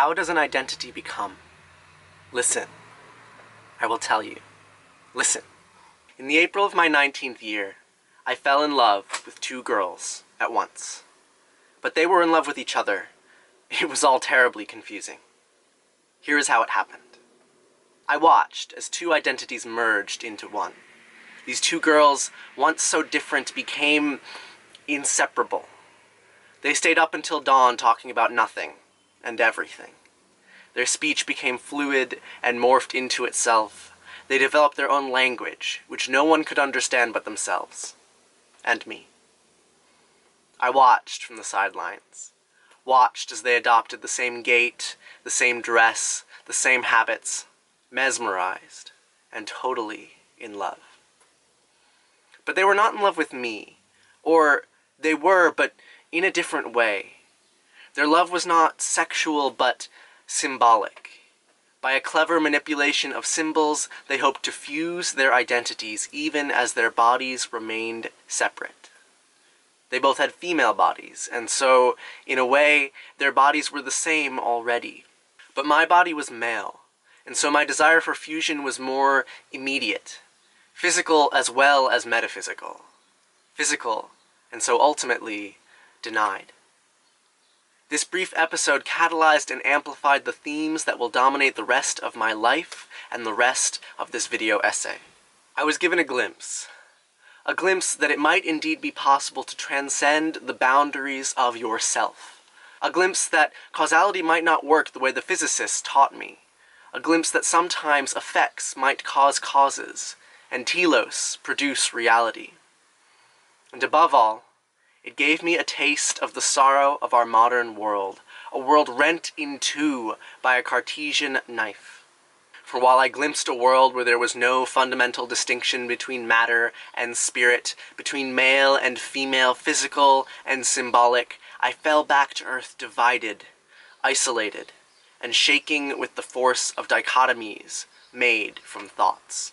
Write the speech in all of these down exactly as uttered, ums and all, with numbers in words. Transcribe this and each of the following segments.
How does an identity become? Listen, I will tell you. Listen. In the April of my nineteenth year, I fell in love with two girls at once. But they were in love with each other. It was all terribly confusing. Here is how it happened. I watched as two identities merged into one. These two girls, once so different, became inseparable. They stayed up until dawn talking about nothing and everything. Their speech became fluid and morphed into itself. They developed their own language, which no one could understand but themselves and me. I watched from the sidelines, watched as they adopted the same gait, the same dress, the same habits, mesmerized and totally in love. But they were not in love with me, or they were, but in a different way. Their love was not sexual, but symbolic. By a clever manipulation of symbols, they hoped to fuse their identities even as their bodies remained separate. They both had female bodies, and so, in a way, their bodies were the same already. But my body was male, and so my desire for fusion was more immediate, physical as well as metaphysical. Physical, and so ultimately, denied. This brief episode catalyzed and amplified the themes that will dominate the rest of my life and the rest of this video essay. I was given a glimpse. A glimpse that it might indeed be possible to transcend the boundaries of yourself. A glimpse that causality might not work the way the physicists taught me. A glimpse that sometimes effects might cause causes, and telos produce reality. And above all, it gave me a taste of the sorrow of our modern world, a world rent in two by a Cartesian knife. For while I glimpsed a world where there was no fundamental distinction between matter and spirit, between male and female, physical and symbolic, I fell back to earth divided, isolated, and shaking with the force of dichotomies made from thoughts.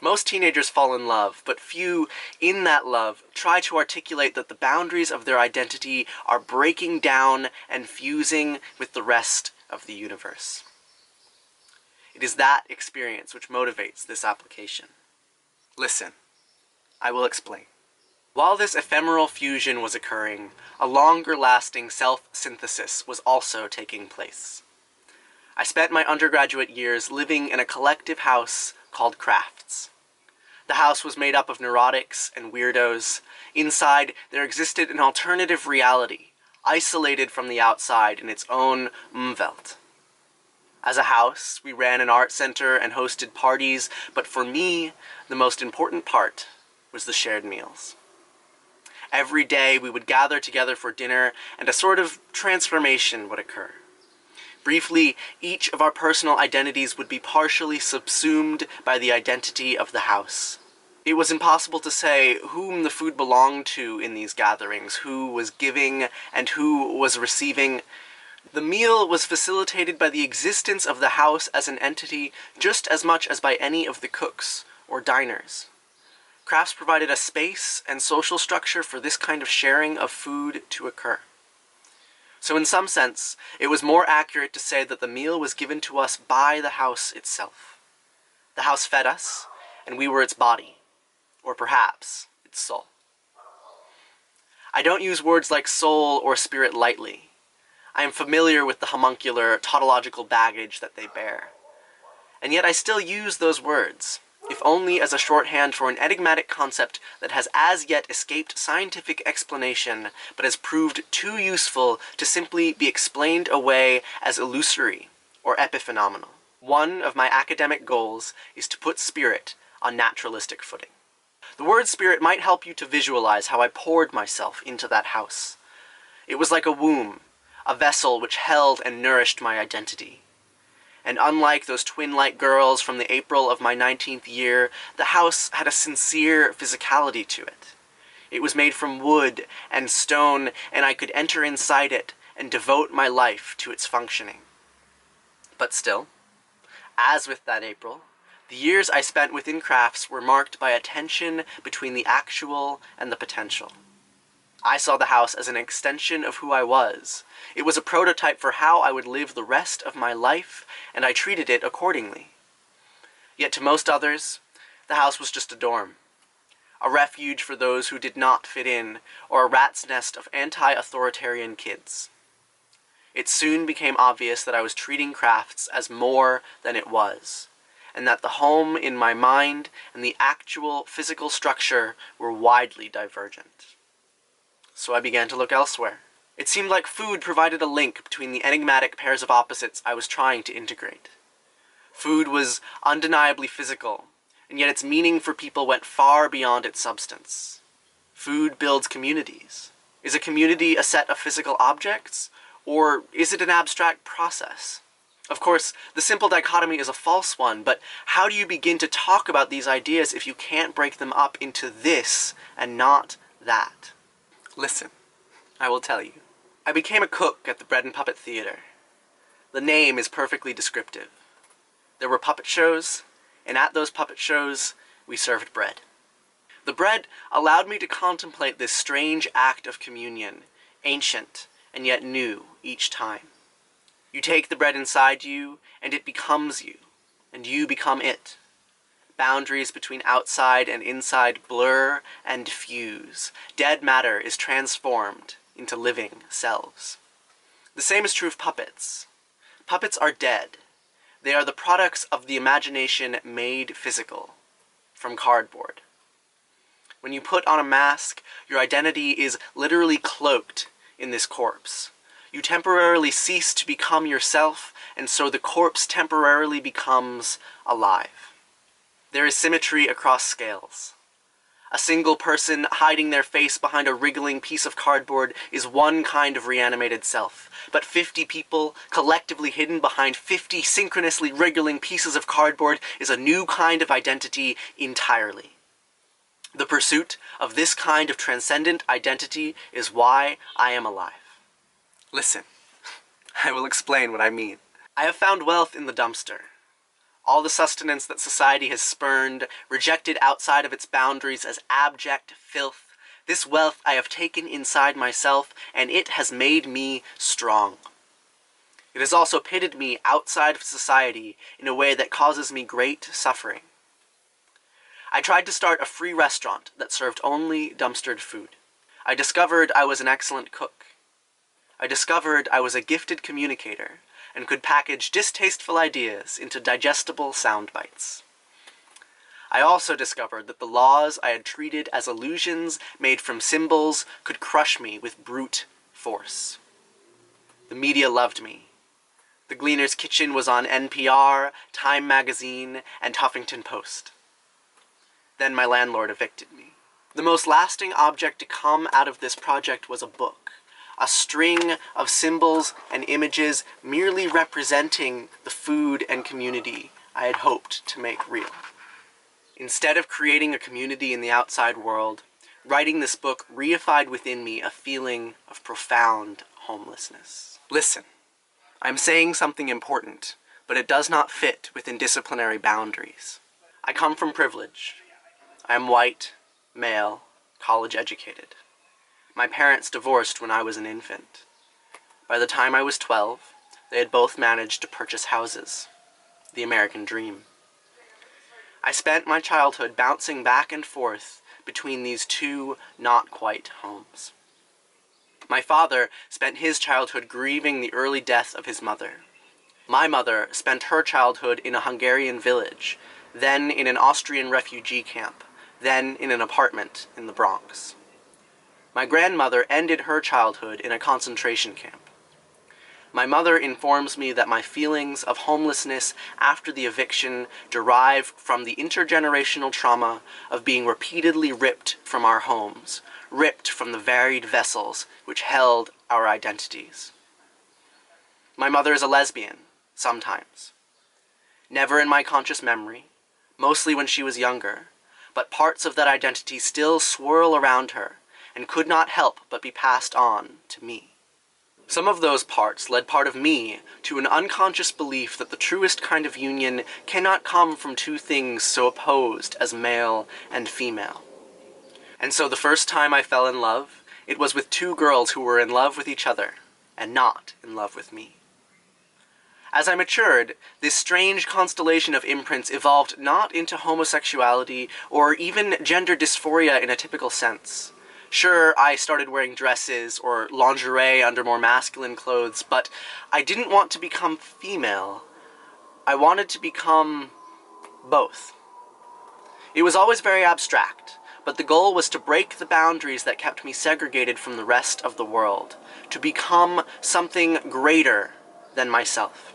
Most teenagers fall in love, but few in that love try to articulate that the boundaries of their identity are breaking down and fusing with the rest of the universe. It is that experience which motivates this application. Listen, I will explain. While this ephemeral fusion was occurring, a longer-lasting self-synthesis was also taking place. I spent my undergraduate years living in a collective house called Crafts. The house was made up of neurotics and weirdos. Inside, there existed an alternative reality, isolated from the outside in its own umwelt. As a house, we ran an art center and hosted parties, but for me, the most important part was the shared meals. Every day, we would gather together for dinner, and a sort of transformation would occur. Briefly, each of our personal identities would be partially subsumed by the identity of the house. It was impossible to say whom the food belonged to in these gatherings, who was giving and who was receiving. The meal was facilitated by the existence of the house as an entity just as much as by any of the cooks or diners. Crafts provided a space and social structure for this kind of sharing of food to occur. So in some sense, it was more accurate to say that the meal was given to us by the house itself. The house fed us, and we were its body, or perhaps its soul. I don't use words like soul or spirit lightly. I am familiar with the homuncular, tautological baggage that they bear. And yet I still use those words, if only as a shorthand for an enigmatic concept that has as yet escaped scientific explanation, but has proved too useful to simply be explained away as illusory or epiphenomenal. One of my academic goals is to put spirit on naturalistic footing. The word spirit might help you to visualize how I poured myself into that house. It was like a womb, a vessel which held and nourished my identity. And unlike those twin-like girls from the April of my nineteenth year, the house had a sincere physicality to it. It was made from wood and stone, and I could enter inside it and devote my life to its functioning. But still, as with that April, the years I spent within Crafts were marked by a tension between the actual and the potential. I saw the house as an extension of who I was. It was a prototype for how I would live the rest of my life, and I treated it accordingly. Yet to most others, the house was just a dorm, a refuge for those who did not fit in, or a rat's nest of anti-authoritarian kids. It soon became obvious that I was treating crafts as more than it was, and that the home in my mind and the actual physical structure were widely divergent. So I began to look elsewhere. It seemed like food provided a link between the enigmatic pairs of opposites I was trying to integrate. Food was undeniably physical, and yet its meaning for people went far beyond its substance. Food builds communities. Is a community a set of physical objects, or is it an abstract process? Of course, the simple dichotomy is a false one, but how do you begin to talk about these ideas if you can't break them up into this and not that? Listen, I will tell you. I became a cook at the Bread and Puppet Theater. The name is perfectly descriptive. There were puppet shows, and at those puppet shows, we served bread. The bread allowed me to contemplate this strange act of communion, ancient and yet new each time. You take the bread inside you, and it becomes you, and you become it. Boundaries between outside and inside blur and fuse. Dead matter is transformed into living selves. The same is true of puppets. Puppets are dead. They are the products of the imagination made physical, from cardboard. When you put on a mask, your identity is literally cloaked in this corpse. You temporarily cease to become yourself, and so the corpse temporarily becomes alive. There is symmetry across scales. A single person hiding their face behind a wriggling piece of cardboard is one kind of reanimated self, but fifty people collectively hidden behind fifty synchronously wriggling pieces of cardboard is a new kind of identity entirely. The pursuit of this kind of transcendent identity is why I am alive. Listen, I will explain what I mean. I have found wealth in the dumpster. All the sustenance that society has spurned, rejected outside of its boundaries as abject filth, this wealth I have taken inside myself, and it has made me strong. It has also pitted me outside of society in a way that causes me great suffering. I tried to start a free restaurant that served only dumpstered food. I discovered I was an excellent cook. I discovered I was a gifted communicator and could package distasteful ideas into digestible sound bites. I also discovered that the laws I had treated as illusions made from symbols could crush me with brute force. The media loved me. The Gleaners Kitchen was on N P R, Time Magazine, and Huffington Post. Then my landlord evicted me. The most lasting object to come out of this project was a book. A string of symbols and images merely representing the food and community I had hoped to make real. Instead of creating a community in the outside world, writing this book reified within me a feeling of profound homelessness. Listen, I'm saying something important, but it does not fit within disciplinary boundaries. I come from privilege. I am white, male, college educated. My parents divorced when I was an infant. By the time I was twelve, they had both managed to purchase houses. The American dream. I spent my childhood bouncing back and forth between these two not-quite homes. My father spent his childhood grieving the early death of his mother. My mother spent her childhood in a Hungarian village, then in an Austrian refugee camp, then in an apartment in the Bronx. My grandmother ended her childhood in a concentration camp. My mother informs me that my feelings of homelessness after the eviction derive from the intergenerational trauma of being repeatedly ripped from our homes, ripped from the varied vessels which held our identities. My mother is a lesbian, sometimes. Never in my conscious memory, mostly when she was younger, but parts of that identity still swirl around her, and could not help but be passed on to me. Some of those parts led part of me to an unconscious belief that the truest kind of union cannot come from two things so opposed as male and female. And so the first time I fell in love, It was with two girls who were in love with each other, and not in love with me. As I matured, this strange constellation of imprints evolved not into homosexuality or even gender dysphoria in a typical sense. Sure, I started wearing dresses or lingerie under more masculine clothes, but I didn't want to become female. I wanted to become both. It was always very abstract, but the goal was to break the boundaries that kept me segregated from the rest of the world, to become something greater than myself.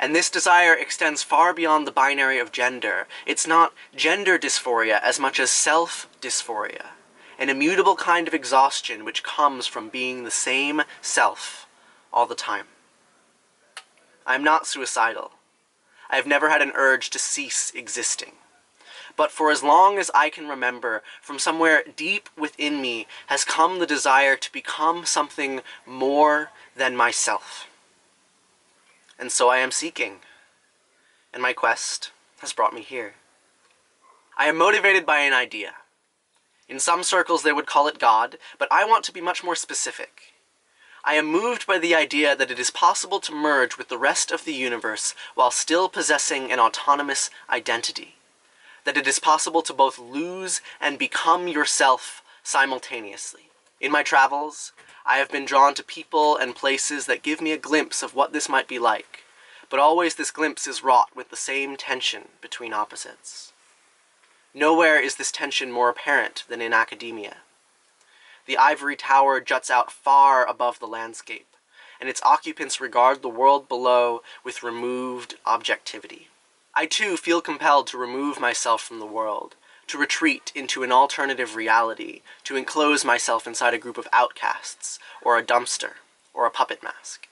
And this desire extends far beyond the binary of gender. It's not gender dysphoria as much as self-dysphoria, an immutable kind of exhaustion which comes from being the same self all the time. I'm not suicidal. I've never had an urge to cease existing. But for as long as I can remember, from somewhere deep within me has come the desire to become something more than myself. And so I am seeking, and my quest has brought me here. I am motivated by an idea. In some circles they would call it God, but I want to be much more specific. I am moved by the idea that it is possible to merge with the rest of the universe while still possessing an autonomous identity. That it is possible to both lose and become yourself simultaneously. In my travels, I have been drawn to people and places that give me a glimpse of what this might be like, but always this glimpse is wrought with the same tension between opposites. Nowhere is this tension more apparent than in academia. The ivory tower juts out far above the landscape, and its occupants regard the world below with removed objectivity. I too feel compelled to remove myself from the world, to retreat into an alternative reality, to enclose myself inside a group of outcasts, or a dumpster, or a puppet mask.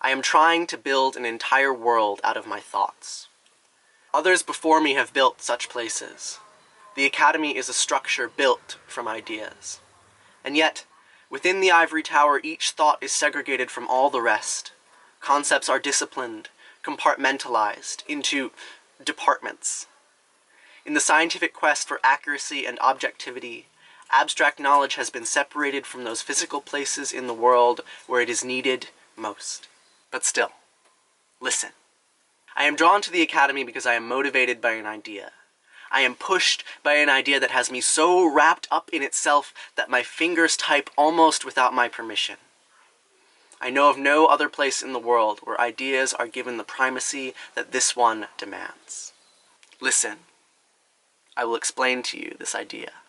I am trying to build an entire world out of my thoughts. Others before me have built such places. The academy is a structure built from ideas. And yet, within the ivory tower, each thought is segregated from all the rest. Concepts are disciplined, compartmentalized, into departments. In the scientific quest for accuracy and objectivity, abstract knowledge has been separated from those physical places in the world where it is needed most. But still, listen. I am drawn to the academy because I am motivated by an idea. I am pushed by an idea that has me so wrapped up in itself that my fingers type almost without my permission. I know of no other place in the world where ideas are given the primacy that this one demands. Listen. I will explain to you this idea.